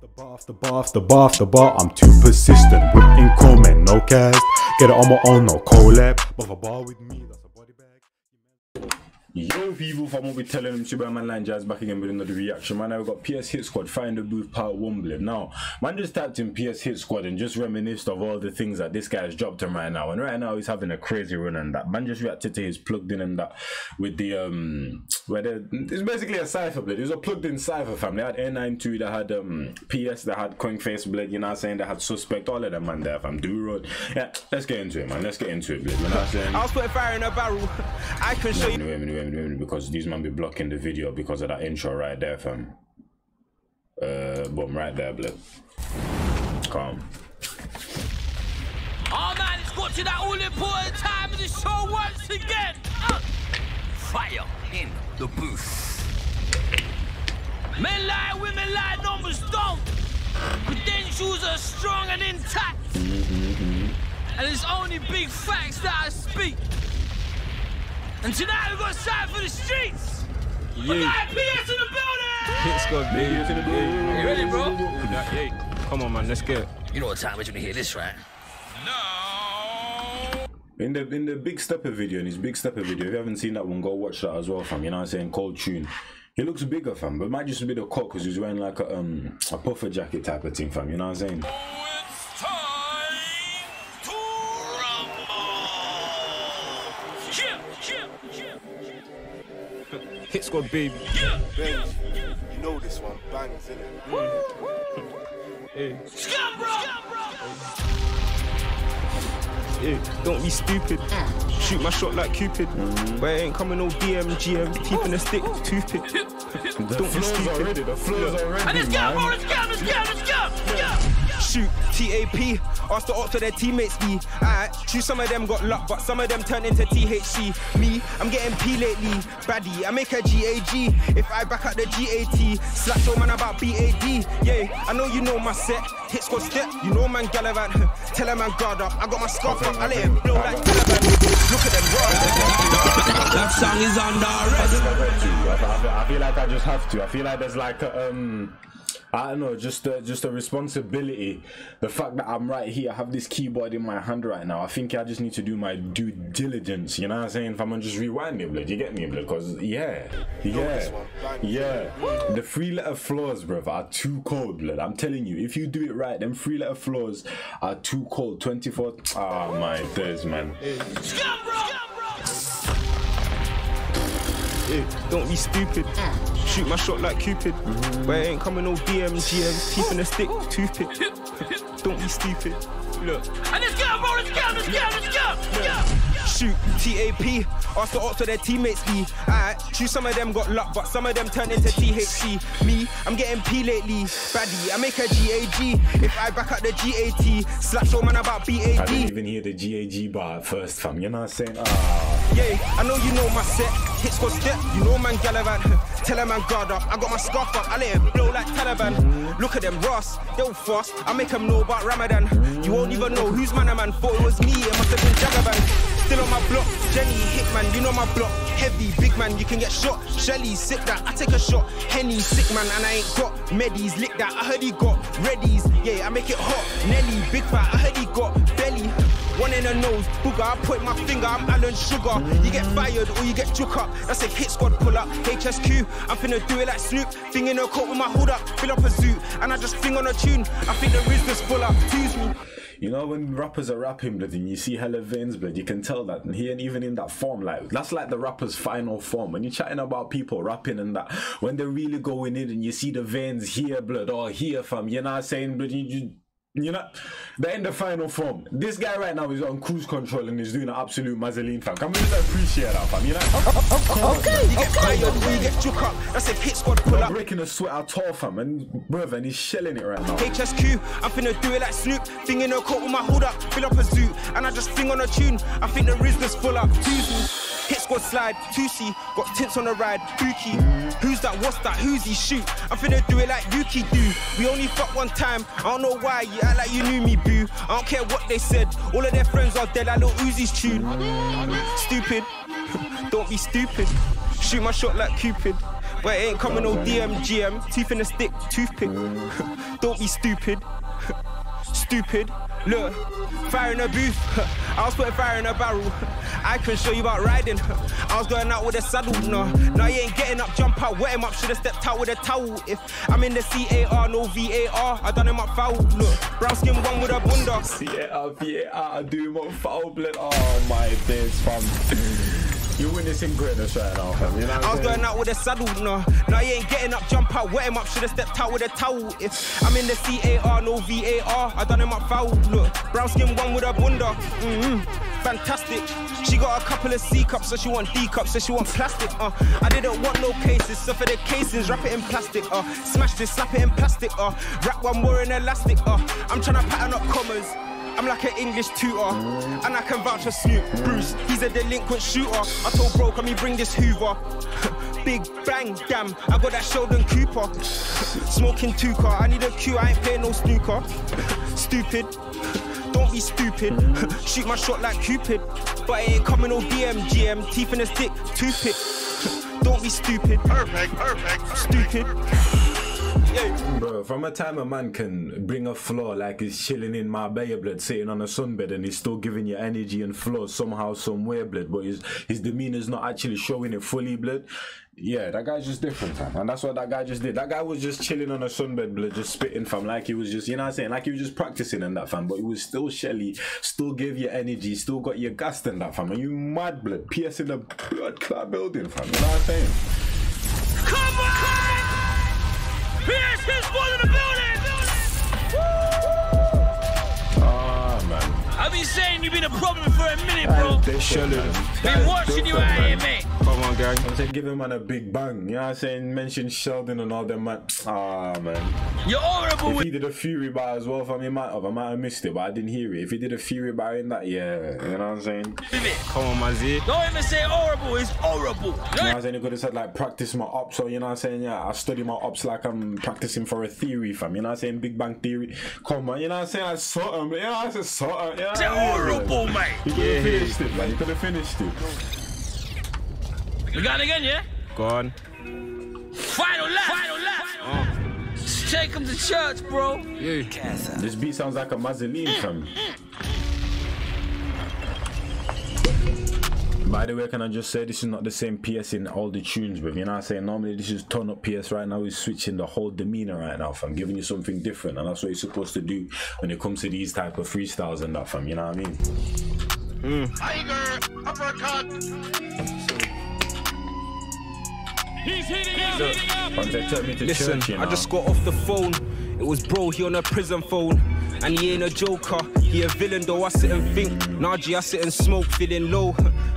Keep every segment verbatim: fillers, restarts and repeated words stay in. The bath, the bath, the bath, the bar. I'm too persistent. Whip in comb and no cast. Get it on my own, no collab. But a bar with me, that's a body bag. Yo people, fam, we'll be telling them to be ManLike Njies back again with another reaction. Man, I've got P S Hit Squad, Fire in the Booth, part one blip. Now, man just typed in P S Hit Squad and just reminisced of all the things that this guy's dropped him right now. And right now he's having a crazy run and that. Man just reacted to his Plugged In and that with the um where the it's basically a cypher blip. It was a Plugged In cypher, fam. They had A ninety-two, they had um P S, they had Coinface blip, you know what I'm saying, they had Suspect, all of them man there, fam. Do road. Yeah, let's get into it, man. Let's get into it, blip. You know what I'm saying? I'll put fire in a barrel. I can show you. Anyway, anyway, because these man be blocking the video because of that intro right there, fam. Uh, boom, right there, blip. Calm. Oh man, it's got to that all-important time of the show once again. Uh, fire in the booth. Men lie, women lie, numbers don't. Credentials are strong and intact, mm-hmm. and it's only big facts that I speak. And tonight we've got side for the streets! Yeah. We got P S in the building! Hit Squad, baby. P S in the building. You ready, bro? Yeah. Come on, man, let's get it. You know what time is when you hear this, right? No! In the in the Big Stepper video, in his Big Stepper video, if you haven't seen that one, go watch that as well, fam. You know what I'm saying? Cold tune. He looks bigger, fam, but it might just be the cock because he's wearing like a, um, a puffer jacket type of thing, fam. You know what I'm saying? Oh, it's time. Hit Squad, baby. Yeah, yeah, yeah. You know this one bangs, innit? Hey. Scum, bro! Scum, bro! Hey, don't be stupid. Shoot my shot like Cupid. Mm. But it ain't coming no D M G M. Keeping a stick toothpick. Don't be stupid. Already, the flow's already. And it's gone, bro! It's gone, it's gone, it's gone! Yeah. Shoot, T A P, ask the ops for their teammates, E. Alright, true, some of them got luck, but some of them turned into T H C. Me, I'm getting P lately, baddie, I make a G A G. If I back up the G A T, slap your man about B A D. Yeah, I know you know my set, hit score step, you know man Gallivant. Tell a man guard up, I got my scarf up, I let him blow like Taliban. Look at them run. That song is under arrest. I feel like I just have to, I feel like there's like a, um... I don't know, just a, just a responsibility. The fact that I'm right here, I have this keyboard in my hand right now. I think I just need to do my due diligence. You know what I'm saying? If I'm gonna just rewind me, blood, you get me, blood? Cause yeah, yeah, yeah. The three-letter flaws, bruv, are too cold, blood. I'm telling you, if you do it right, them three-letter flaws are too cold. twenty-four. Oh my days, man. Don't be stupid. Shoot my shot like Cupid. Mm. But it ain't coming no D M G M. Keeping a stick toothpick. Don't be stupid. Look. And it's go, bro. It's go. It's go. It's go. Yeah. Shoot, T A P. Ask the ops for their teammates, E. Alright, true, some of them got luck, but some of them turned into T H C. Me, I'm getting P lately. Baddie, I make a G A G. If I back up the G A T, slap your man about B A D. I didn't even hear the G A G bar at first, fam. You know what I'm saying? Ah. Yeah, I know you know my set. Hit score step, you know man Gallivant. Tell a man guard up, I got my scarf up, I let him blow like Taliban. Mm-hmm. Look at them Ross, they'll fast, I make them know about Ramadan. Mm-hmm. You won't even know who's man a man, thought it was me, it must have been Jagavan. Still on my block, Jenny, Hitman, you know my block. Heavy, big man, you can get shot. Shelly, sick that, I take a shot. Henny, sick man, and I ain't got Medis, lick that, I heard he got Reddies, yeah, I make it hot. Nelly, big fat, I heard he got belly. One in the nose, booger, I point my finger, I'm Alan Sugar. You get fired or you get shook up, that's a Hit Squad pull up. H S Q, I'm finna do it like Snoop. Thing in a coat with my hood up, fill up a suit, and I just fling on a tune. I think the business full up, excuse me. You know when rappers are rapping, blood, and you see hella veins, blood, you can tell that. And he ain't even in that form, like, that's like the rapper's final form. When you're chatting about people rapping and that, when they're really going in and you see the veins here, blood, or here, fam, you know what I'm saying, blood, you, you You know, they're in the final form. This guy right now is on cruise control and he's doing an absolute mazzoline, fam. Can we just appreciate that, fam? You know? Oh, okay, okay, you get fired, okay. You get shook up. That's a Hit Squad pull up. I'm breaking a sweat out tall, fam, and brother, and he's shelling it right now. H S Q, I'm finna do it like Snoop. Thing in a coat with my hood up, fill up a suit, and I just fling on a tune. I think the business full up. Hit Squad slide, two C, got tints on the ride, Dookie. Mm. Who's that, what's that, who's he, shoot? I'm finna do it like Yuki do. We only fuck one time, I don't know why, you act like you knew me, boo. I don't care what they said, all of their friends are dead, I like little Uzi's tune. Stupid, don't be stupid. Shoot my shot like Cupid. But it ain't coming no D M G M, teeth in a stick, toothpick. Don't be stupid. Stupid. Look, fire in a booth, I was putting fire in a barrel. I can show you about riding. I was going out with a saddle, nah. Now you ain't getting up, jump out, wet him up, should've stepped out with a towel. If I'm in the C A R, no V A R, I done him up foul, look. Brown skin one with a bunda. C A R, V A R, I do him up foul, blood. Oh my days, fam. You're witnessing greatness right now, fam. You know I was going out with a saddle, nah. Now you ain't getting up, jump out, wet him up, should've stepped out with a towel. If I'm in the C A R, no V A R, I done him up foul, look. Brown skin one with a bunda, mm-hmm, fantastic. She got a couple of C cups, so she want D cups, so she want plastic, uh. I didn't want no cases, so for the casings, wrap it in plastic, uh. Smash this, slap it in plastic, uh. Wrap one more in elastic, uh. I'm tryna pattern up commas. I'm like an English tutor, and I can vouch for Snoop. Bruce, he's a delinquent shooter. I told bro, can we bring this Hoover? Big bang, damn, I got that Sheldon Cooper. Smoking two car, I need a cue, I ain't playing no snooker. Stupid, don't be stupid. Shoot my shot like Cupid, but it ain't coming no D M G M, teeth in a stick, toothpick. Don't be stupid. Perfect, perfect, perfect. Stupid. Yeah. Bro, from a time a man can bring a floor like he's chilling in Marbella, blood, sitting on a sunbed, and he's still giving you energy and flow somehow, somewhere, blood, but his, his demeanor's not actually showing it fully, blood. Yeah, that guy's just different, fam. And that's what that guy just did. That guy was just chilling on a sunbed, blood, just spitting, fam. Like he was just, you know what I'm saying? Like he was just practicing and that, fam. But he was still Shelly, still gave you energy, still got your gas and that, fam. And you mad, blood, piercing the blood club building, fam. You know what I'm saying? Come on! P S Hit Squad in the building! Ah, oh, man. I've been saying you've been a problem for a minute, bro. Been watching you out here, mate. Come on, gang. I'm saying give him man a big bang. You know what I'm saying? Mention Sheldon and all them, man. Ah, oh, man. You're horrible. If he did a Fury bar as well, fam, he might have. I might have missed it, but I didn't hear it. If he did a Fury bar in that, yeah. You know what I'm saying? Come on, Mazzy. Don't even say horrible. It's horrible. You know what I'm saying? He could have said, like, practice my ops. So, you know what I'm saying? Yeah, I study my ops like I'm practicing for a theory, fam. You know what I'm saying? Big bang theory. Come on. You know what I'm saying? I saw him. You know what I'm saying? I saw him. You know it's horrible, yeah, mate. You could have yeah. finished it, man. You could have finished it. You got it again, yeah? Go on. Final lap! Final lap! Oh. Take him to church, bro. Yeah. This beat sounds like a mausoleum, mm, fam. Mm. By the way, can I just say this is not the same P S in all the tunes, but you know what I'm saying? Normally this is turn up P S. Right now he's switching the whole demeanor right now, fam. Giving you something different, and that's what you're supposed to do when it comes to these type of freestyles and that, fam. You know what I mean? Mm. Tiger, uppercut. He's hitting up, he's up. Me to listen, church, you know? I just got off the phone. It was bro, he on a prison phone. And he ain't a joker, he a villain though. I sit and think, Najee, I sit and smoke, feeling low.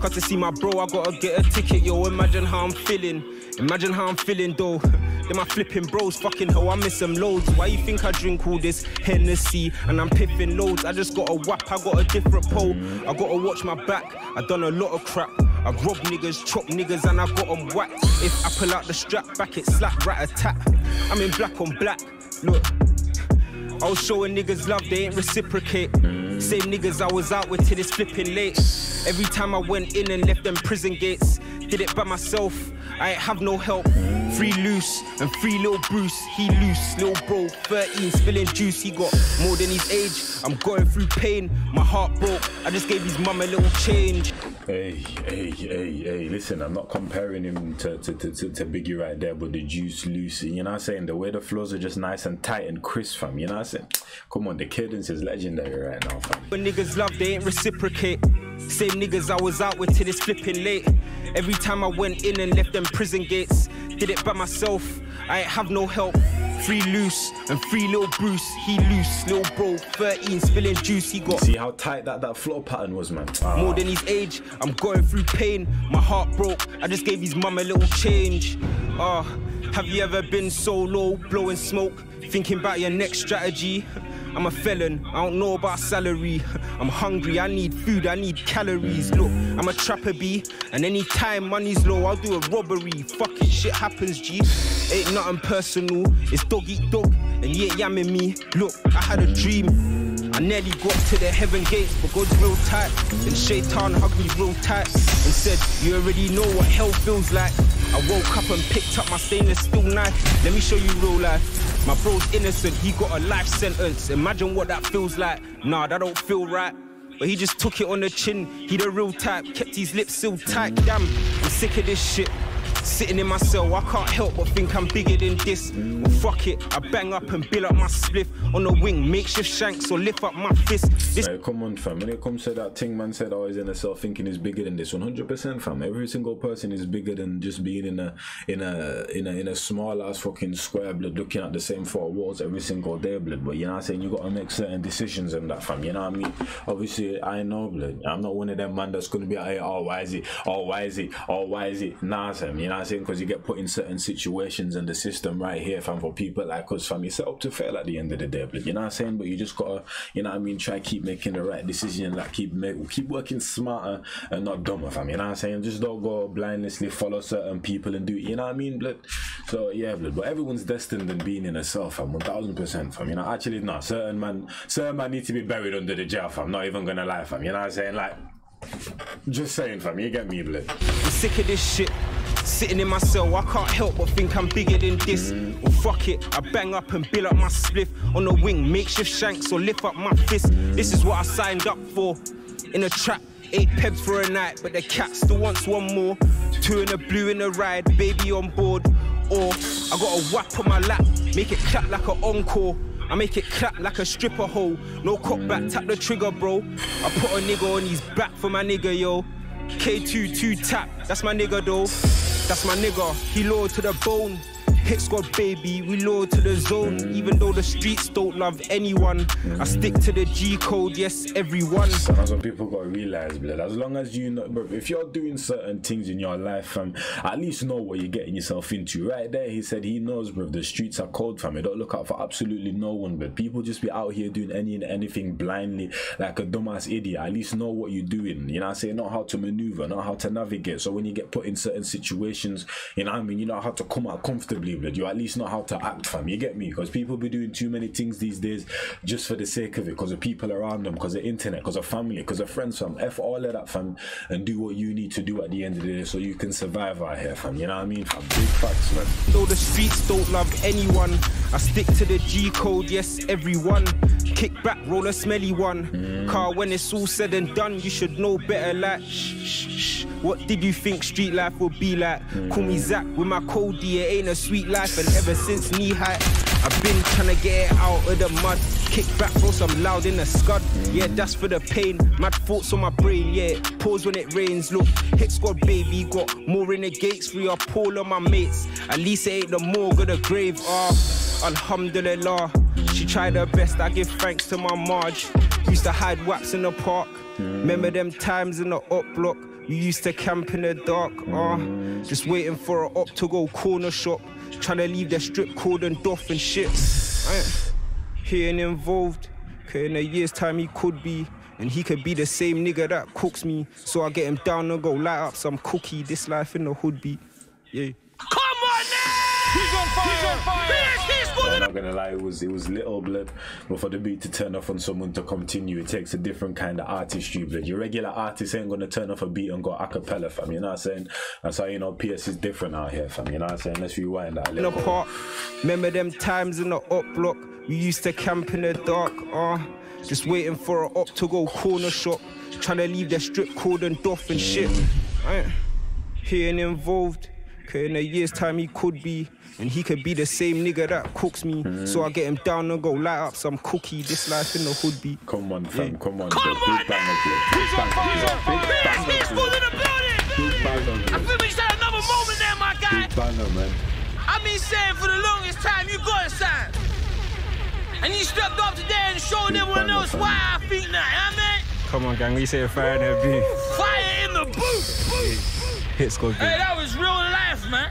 Cut to see my bro, I gotta get a ticket, yo. Imagine how I'm feeling, imagine how I'm feeling though. Then my flipping bros, fucking hell, I miss them loads. Why you think I drink all this Hennessy and I'm piffing loads? I just got a whap, I got a different pole. I gotta watch my back, I done a lot of crap. I rob niggas, chop niggas, and I got them whacked. If I pull out the strap back, it slap, rat, attack. I'm in black on black, look. I was showing niggas love, they ain't reciprocate. Same niggas I was out with till it's flipping late. Every time I went in and left them prison gates, did it by myself, I ain't have no help. Free loose, and free little Bruce, he loose. Little bro, thirteen, spilling juice, he got more than his age. I'm going through pain, my heart broke, I just gave his mum a little change. Hey, hey, hey, hey, listen, I'm not comparing him to, to, to, to, to Biggie right there, but the juice loose, you know what I'm saying? The way the flows are just nice and tight and crisp, fam, you know what I'm saying? Come on, the cadence is legendary right now, fam. When niggas love, they ain't reciprocate. Same niggas I was out with till it's flipping late. Every time I went in and left them prison gates, did it by myself, I ain't have no help. Free loose, and free little Bruce, he loose. Little bro, thirteen, spilling juice, he got. See how tight that, that floor pattern was, man. Ah. More than his age, I'm going through pain. My heart broke, I just gave his mum a little change. Ah, uh, have you ever been so low, blowing smoke, thinking about your next strategy? I'm a felon, I don't know about salary. I'm hungry, I need food, I need calories. Look, I'm a trapper B, and anytime money's low, I'll do a robbery. Fucking shit happens, G. Ain't nothing personal, it's dog eat dog, and you ain't yamming me. Look, I had a dream. I nearly got to the heaven gates, but God's real tight, and Shaitan hugged me real tight and said, you already know what hell feels like. I woke up and picked up my stainless steel knife. Let me show you real life. My bro's innocent, he got a life sentence. Imagine what that feels like. Nah, that don't feel right. But he just took it on the chin. He the real type, kept his lips sealed tight. Damn, I'm sick of this shit. Sitting in my cell, I can't help but think I'm bigger than this. Well, fuck it, I bang up and build up my spliff. On the wing, makeshift shanks or lift up my fist. This like, come on fam, when it comes to that thing man said, always in the cell thinking he's bigger than this. One hundred percent fam, every single person is bigger than just being in a in a in a, in a small ass fucking square blood, looking at the same four walls every single day blood. But you know what I'm saying, you gotta make certain decisions and that fam, you know what I mean? Obviously I know blood, I'm not one of them man that's gonna be like, oh why is it, oh why is it, oh why is it, nah fam, you know what I'm saying, because you get put in certain situations in the system right here fam, for people like us fam, you're set up to fail at the end of the day blood, you know what I'm saying? But you just gotta, you know what I mean, try keep making the right decision, like keep make, keep working smarter and not dumber fam, you know what I'm saying? Just don't go blindlessly follow certain people and do, you know what I mean blood? So yeah blood, but everyone's destined and being in a cell fam, one thousand percent fam, you know. Actually no, certain man certain man need to be buried under the jail fam, not even gonna lie fam, you know what I'm saying? Like just saying fam, you get me blood. I'm sick of this shit. Sitting in my cell, I can't help but think I'm bigger than this. Mm. Well, fuck it, I bang up and build up my spliff. On the wing, makeshift shanks or lift up my fist. Mm. This is what I signed up for. In a trap, eight pebs for a night, but the cat still wants one more. Two in the blue in the ride, baby on board. Or I got a whap on my lap, make it clap like an encore. I make it clap like a stripper hole. No cock back, tap the trigger, bro. I put a nigga on his back for my nigga, yo. K two two tap, that's my nigga though. That's my nigga, he loyal to the bone. Hit squad baby, we loyal to the zone. Even though the streets don't love anyone, I stick to the G code, yes everyone. That's what people gotta realise blood, as long as you know, bro, if you're doing certain things in your life fam, at least know what you're getting yourself into. Right there he said he knows bro, the streets are cold fam, you don't look out for absolutely no one but people just be out here doing any and anything blindly like a dumbass idiot. At least know what you're doing, you know what I'm saying? Know how to manoeuvre, know how to navigate, so when you get put in certain situations, you know what I mean, you know how to come out comfortably. You at least know how to act fam, you get me? Because people be doing too many things these days just for the sake of it, because of people around them, because of internet, because of family, because of friends fam. F all of that fam, and do what you need to do at the end of the day so you can survive out here fam, you know what I mean fam? Big facts man. Though the streets don't love anyone, I stick to the G code, yes everyone. Kick back, roll a smelly one. mm. Car when it's all said and done, you should know better like shh, shh, shh. What did you think street life would be like? mm. Call me Zach with my Cody, it ain't a sweet life, and ever since knee height I've been trying to get it out of the mud. Kick back, throw some loud in the scud. Yeah, that's for the pain. Mad thoughts on my brain, yeah. Pause when it rains. Look, hit squad baby, got more in the gates. We are poor on my mates. At least it ain't the morgue or the grave. Ah, oh, alhamdulillah. She tried her best, I give thanks to my Marge. Used to hide wax in the park. Remember them times in the up block. You used to camp in the dark, ah, oh, just waiting for an op to go corner shop, trying to leave their strip cordon doff and shit. I ain't, he ain't involved, cause in a year's time he could be, and he could be the same nigga that cooks me, so I get him down and go light up some cookie, this life in the hood be, yeah. Come on now! He's on fire! He's on fire! I'm not gonna lie, it was it was little blood, but for the beat to turn off on someone to continue, it takes a different kind of artistry blood. Your regular artist ain't gonna turn off a beat and go a cappella fam, you know what I'm saying? That's how you know P S is different out here fam, you know what I'm saying? Let's rewind that a little bit. Apart. Remember them times in the up block, we used to camp in the dark, ah, uh, just waiting for an op to go corner shop, trying to leave their strip cordon doff and shit. I ain't, he ain't involved, cause in a year's time he could be. And he could be the same nigga that cooks me. Mm. So I get him down and go light up some cookie. This life in the hood be. Come on fam, yeah. come on. Come bro. on Big bang He's on fire. He's on fire. P S Hit Squad in the building. Big bang I feel we just had another moment there, my guy. Big bang man. I've been saying for the longest time, you got to sign. And you stepped up today and showed Big everyone else why I think that, yeah, man? Come on gang, we say fire in the booth. Fire in the booth. booth. Yeah. Hit Squad. Hey, that was real life, man.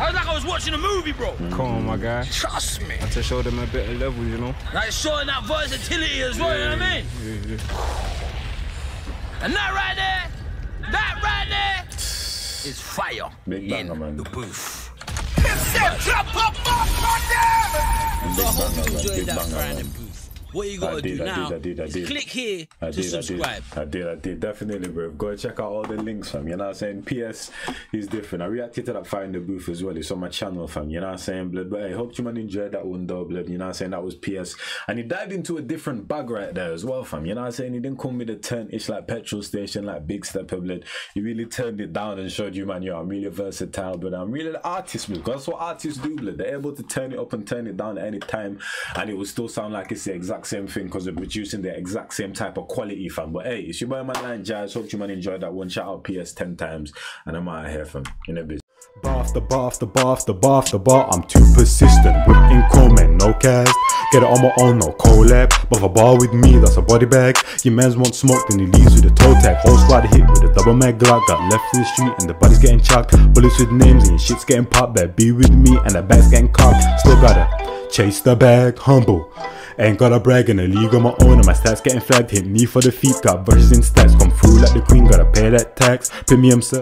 I was like I was watching a movie, bro. Come on, my guy. Trust me. I had to show them a better level, you know? Like showing that versatility as well, yeah, you know what I mean? Yeah, yeah. And that right there, that right there is fire Big in banger, man. the booth. It's that drop up, up, up, up, up. So I hope you enjoyed that fire in the booth. what you gotta did, do I now did, I did, I did. is click here I to did, subscribe. I did, I did, I did, definitely, bro. Go and check out all the links, fam. You know what I'm saying? P S is different. I reacted to that Fire in the Booth as well. It's on my channel, fam. You know what I'm saying, blood? But I hope you man enjoyed that one, though, blood. You know what I'm saying? That was P S. And he dived into a different bag right there as well, fam. You know what I'm saying? He didn't call me the ten-ish like petrol station, like Big Stepper, blood. He really turned it down and showed you, man, yo, I'm really versatile, but I'm really an artist, blood. Because that's what artists do, blood. They're able to turn it up and turn it down at any time, and it will still sound like it's the exact same thing because they're producing the exact same type of quality, fam. But hey, it's your boy ManLike Njies. Hope you man enjoyed that one. Shout out P S ten times, and I'm out of here, fam. In a bit. Bar after bar after bar after bar after bar, I'm too persistent. Whip in comment, no cast. Get it on my own, no collab. But for bar with me, that's a body bag. Your man's want smoke, then he leaves with a toe tag. Whole squad hit with a double mag Glock. Got left in the street and the body's getting chucked. Bullets with names and your shit's getting popped. Better be with me and the bag's getting cocked. Still gotta chase the bag, humble. Ain't gotta brag in a league on my own, and my stats getting flagged. Hit me for the feet, got verses in stats. Come through like the queen, gotta pay that tax. Premium sir.